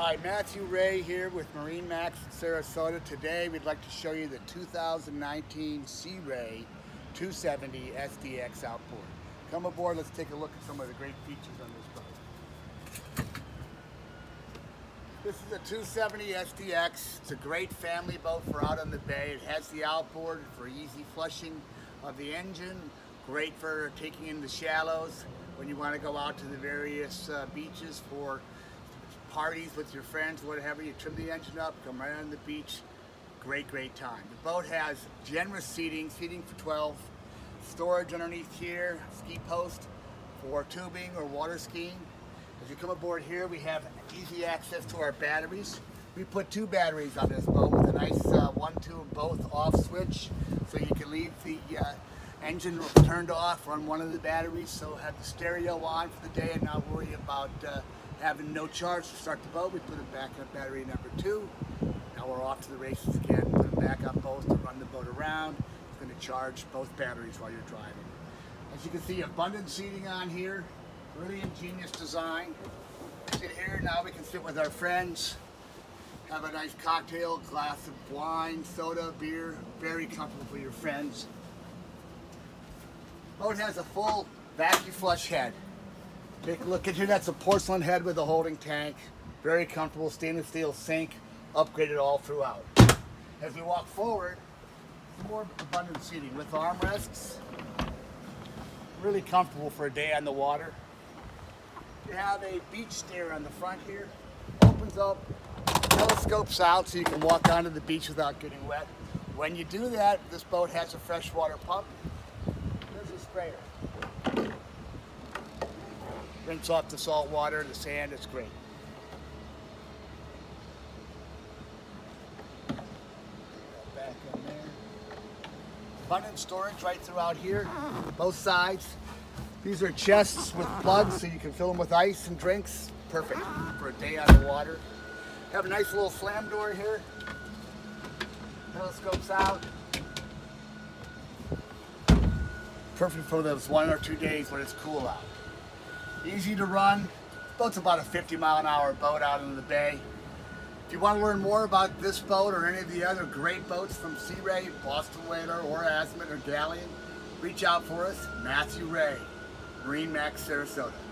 Hi, Matthew Ray here with MarineMax in Sarasota. Today we'd like to show you the 2019 Sea Ray 270 SDX outboard. Come aboard, let's take a look at some of the great features on this boat. This is a 270 SDX. It's a great family boat for out on the bay. It has the outboard for easy flushing of the engine, great for taking in the shallows when you want to go out to the various beaches for parties with your friends, whatever. You trim the engine up, come right on the beach. Great time. The boat has generous seating for 12, storage underneath here, ski post for tubing or water skiing. As you come aboard here, we have easy access to our batteries. We put two batteries on this boat with a nice 1-2 both off switch, so you can leave the engine turned off on one of the batteries, so have the stereo on for the day and not worry about having no charge to start the boat. We put it back on battery number 2. Now we're off to the races again. Put it back on both to run the boat around. It's going to charge both batteries while you're driving. As you can see, abundant seating on here. Really ingenious design. Sit here, now we can sit with our friends, have a nice cocktail, glass of wine, soda, beer. Very comfortable for your friends. Boat has a full vacuum flush head. Take a look at here, that's a porcelain head with a holding tank. Very comfortable stainless steel sink, upgraded all throughout. As we walk forward, more abundant seating with armrests. Really comfortable for a day on the water. You have a beach stair on the front here. Opens up, telescopes out so you can walk onto the beach without getting wet. When you do that, this boat has a freshwater pump. There's a sprayer. Rinse off the salt water, the sand, it's great. Back in there. Abundant storage right throughout here, both sides. These are chests with plugs so you can fill them with ice and drinks. Perfect for a day on the water. Have a nice little slam door here. Telescopes out. Perfect for those 1 or 2 days when it's cool out. Easy to run. Boat's about a 50-mile-an-hour boat out in the bay. If you want to learn more about this boat or any of the other great boats from Sea Ray, Boston Whaler, or Azimut or Galeon, reach out for us, Matthew Ray, MarineMax, Sarasota.